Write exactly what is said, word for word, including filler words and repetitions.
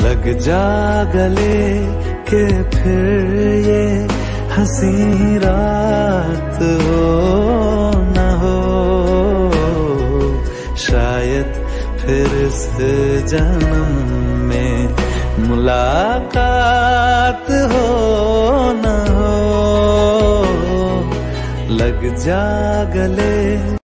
लग जा गले के फिर ये हंसी रात हो न हो, शायद फिर इस जन्म में मुलाकात हो न हो। लग जा गले।